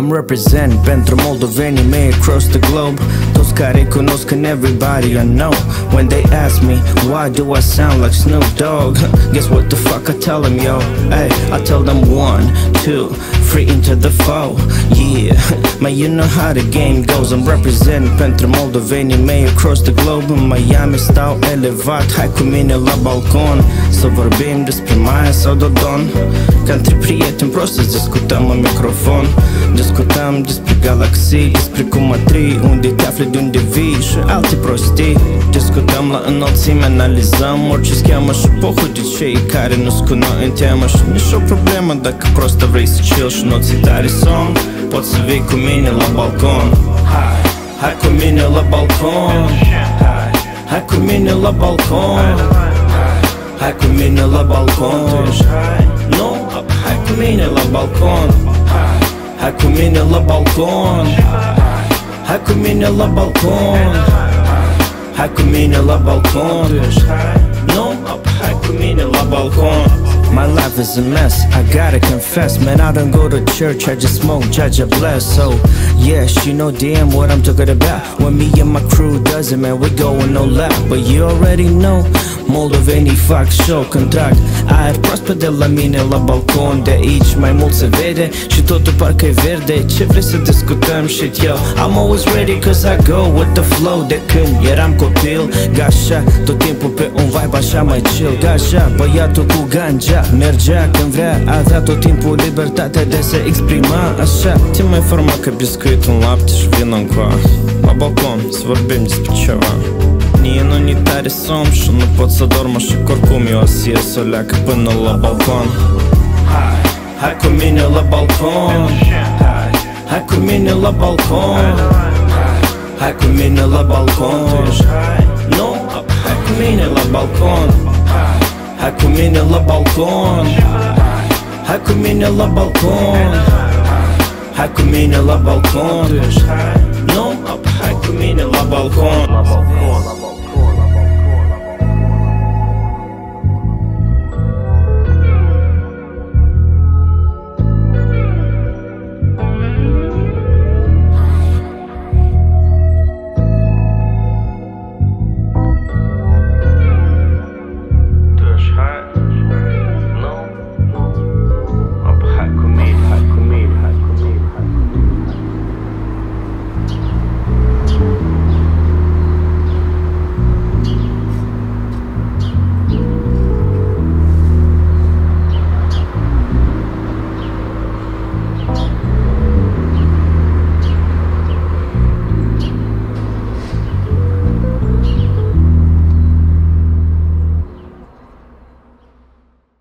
I'm represent Pentra Moldova anime across the globe. Those care cunosc and everybody I know. When they ask me why do I sound like Snoop Dogg, guess what the fuck I tell them, yo. Hey, I tell them 1, 2, 3 into the foe. Yeah, man, you know how the game goes. I'm representing Pentra Moldova anime across the globe. În Miami stau elevat, hai cu mine la balcon să vorbim despre Maia sau Dodon. Ca între prieteni prost să discutăm în microfon. Discutăm despre galaxii, despre cum atrii, unde te afli, de unde vii și alte prostii. Discutăm la înălțime, analizăm orice schemă și pohul de cei care nu-s cu noi în temă. Și nici o problemă dacă prostă vrei să chill și noții tare somn, poți să vii cu mine la balcon. Hai, hai cu mine la balcon. Hai cu mine la balcon. Hai cu mine la balcon. Nu, hai cu mine la balcon. Hai cu mine la balcon. Hai cu mine la balcon. Hai cu mine la balcon. Nu, hai cu mine la balcon. My life is a mess, I gotta confess. Man, I don't go to church, I just smoke, judge a bless. So, yes, you know damn what I'm talking about. When me and my crew does it, man, we going no lap. But you already know, moldoveni fac show contract. Aer proaspăt de la mine la balcon. De aici mai mult se vede și totul parcă e verde. Ce vrei să discutăm, shit, yo. I'm always ready cause I go with the flow. De când eram copil, Gasha, tot timpul pe un vibe așa mai chill. Gasha, băiatul cu ganja mergea când vrea, avea tot timpul libertatea de se exprima. Așa, te mai forma ca biscuit în lapte și vină în coa. La balcon să vorbim despre ceva. Nici nu ni tare somn și nu pot să dormă și oricum eu asie să leacă până la balcon. Hai, hai cu mine la balcon. Hai cu mine la balcon. Hai cu mine la balcon. Nu, hai cu mine la balcon. Hai cu mine la balcon. Hai cu mine la balcon. Hai cu mine la balcon. Nu, hai cu mine la balcon.